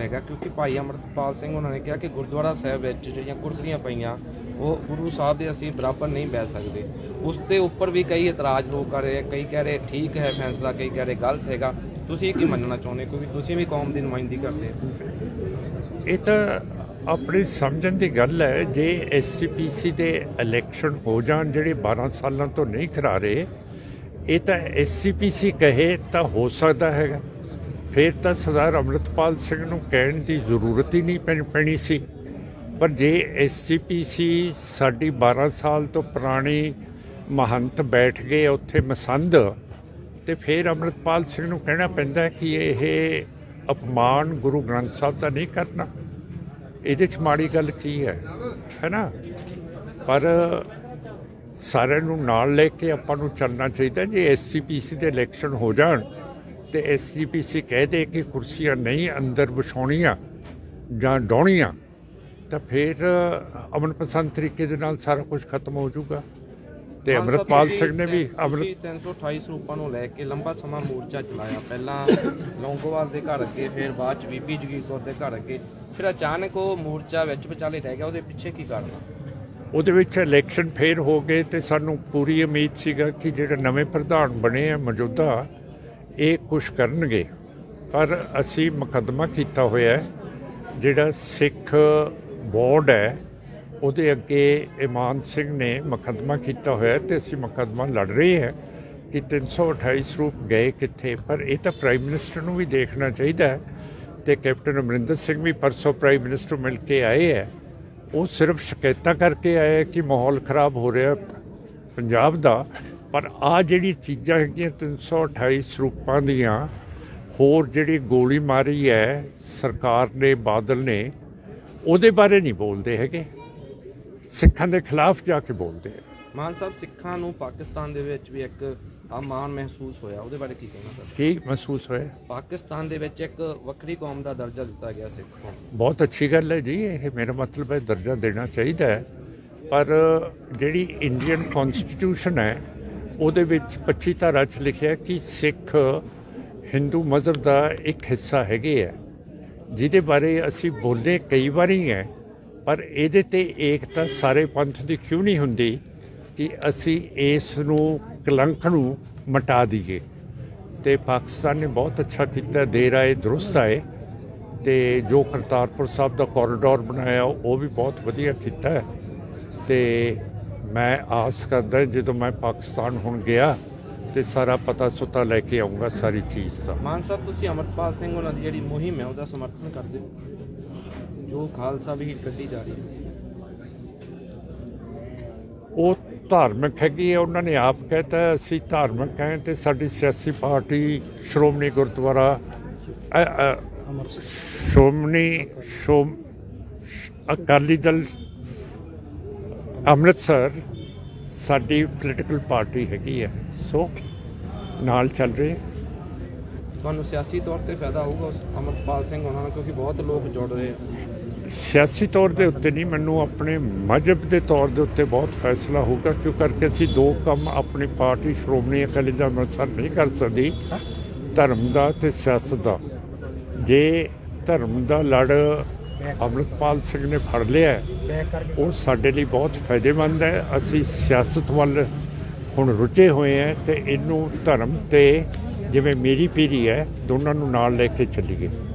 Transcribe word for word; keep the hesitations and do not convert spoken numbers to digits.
रहेगा, क्योंकि भाई अमृतपाल सिंह उन्होंने कहा कि गुरुद्वारा साहब ਵਿੱਚ ਜਿਹੜੀਆਂ ਕੁਰਸੀਆਂ ਪਈਆਂ ਉਹ ਗੁਰੂ ਸਾਹਿਬ ਦੇ ਅਸੀਂ ਬਰਾਬਰ ਨਹੀਂ ਬੈ ਸਕਦੇ। ਉਸ ਤੇ ਉੱਪਰ ਵੀ ਕਈ ਇਤਰਾਜ਼ ਲੋਕ ਕਰ ਰਹੇ, ਕਈ ਕਹਿ ਰਹੇ ਠੀਕ ਹੈ ਫੈਸਲਾ, ਕਈ ਕਹਿ ਰਹੇ ਗਲਤ ਹੈਗਾ। ਤੁਸੀਂ ਕੀ ਮੰਨਣਾ ਚਾਹੁੰਦੇ, ਕਿਉਂਕਿ ਤੁਸੀਂ ਵੀ ਕੌਮ ਦੀ ਨੁਮਾਇੰਦਗੀ ਕਰਦੇ ਹੋ। ਇਹ ਤਾਂ अपनी समझन की गल है। जे एस जी पी सी के इलैक्शन हो जान जे बारह सालों तो नहीं करा रहे, ये तो एस जी पी सी कहे तो हो सकता है, फिर तो सरदार अमृतपाल सिंह नूं कहण की जरूरत ही नहीं पैनी सी। पर जे एस जी पी सी साडी बारह साल तो पुरानी महंत बैठ गए उत्थे मसंद, तो फिर अमृतपाल सिंह नूं कहना पैंदा कि यह अपमान गुरु ग्रंथ साहब का नहीं करना, ये माड़ी गल की है, है ना। पर सारे नाल लेके आपां चलना चाहिए। जे एस जी पी सी के इलैक्शन हो जान तो एस जी पी सी कह दे कि कुर्सियां नहीं अंदर विछाउणियां जां डाउणियां, तो फिर अमन पसंद तरीके दे नाल सारा कुछ खत्म हो जाऊगा। तो अमृतपाल सिंह ने भी अमृत तीन सौ अठाई रूपां नूं लैके लंबा समा मोर्चा चलाया, पहला लौंगोवाल के घर अगे, फिर बाद बीबी जगीर कौर के घर अगे, फिर अचानक वो मोर्चा विच विचाले रह गया। उहदे पिछे की कारण? उहदे विच इलैक्शन फेर हो गए तो सानू पूरी उम्मीद सीगा कि जिहड़े नवे प्रधान बने हैं मौजूदा ये कुछ करनगे, पर असी मुकदमा कीता होया है जिहड़ा सिख बोर्ड है उहदे अगे ईमान सिंह ने मुकदमा कीता होया है, ते असी मुकदमा लड़ रहे हैं कि तीन सौ अठाईस रूप गए कित्थे। पर ये तो प्राइम मिनिस्टर नूं भी देखना चाहिए है, तो कैप्टन अमरिंदर सिंह भी परसों प्राइम मिनिस्टर मिल के आए है, वो सिर्फ शिकायत करके आए है कि माहौल खराब हो रहा पंजाब का। पर आ जी चीज़ा है तीन सौ अठाई सरूपां दियां होर जी गोली मारी है सरकार ने बादल ने, उहदे बारे नहीं बोलते है, सिखां के खिलाफ जाके बोलते हैं। मान साहब सिखां नूं पाकिस्तान दे विच भी एक अमान महसूस होया, उहदे बारे की कहना सर? की महसूस होया? पाकिस्तान दे विच एक वक्री कौम दा दर्जा दिता गया सिख को। बहुत अच्छी गल है जी, ये मेरा मतलब है दर्जा देना चाहिए है। पर जिहड़ी इंडियन कॉन्स्टिट्यूशन है उहदे विच पच्ची धारा च लिखिया कि सिख हिंदू मजहब का एक हिस्सा हैगे है, जिहदे बारे असी बोले कई बारी है। पर इहदे ते एकता सारे पंथ की क्यों नहीं हुंदी कि असी इस कलंक नू मिटा दीए। तो पाकिस्तान ने बहुत अच्छा किया, देर आए दुरुस्त आए, तो जो करतारपुर साहब का कॉरीडोर बनाया वो भी बहुत वधिया किया। तो मैं आस करदा जो मैं पाकिस्तान हुण गया तो सारा पता सुता लैके आऊँगा सारी चीज़ का। मान साहब तुसी अमृतपाल सिंह उन्हां दी जिहड़ी मुहिम है उसका समर्थन करदे हो जो खालसा भी कड्ढी जा रही है? वो धार्मिक हैगी है, उन्होंने आप कहता असी धार्मिक हैं, तो साडी सियासी पार्टी श्रोमणी गुरद्वारा श्रोमणी श्रोम अकाली दल अमृतसर साडी पोलिटिकल पार्टी हैगी है, सो नाल चल रहे हैं। तुहानूं सियासी तौर पर फायदा होगा उस अमृतपाल सिंह होना, क्योंकि बहुत लोग जुड़ रहे हैं। सियासी तौर के उत्ते नहीं, मैनू अपने मजहब के तौर के उत्ते बहुत फैसला होगा, क्यों करके असी दो कम अपनी पार्टी श्रोमणी अकाली दल अमृतसर नहीं कर सकती, धर्म का तो सियासत का। जे धर्म का लड़ अमृतपाल सिंह ने फड़ लिया वो साडे लिए बहुत फायदेमंद है। असी सियासत वाल हुण रुझे हुए हैं, तो इनू धर्म ते जिवें मेरी पीढ़ी है दोनों नूं नाल लेके चलीए।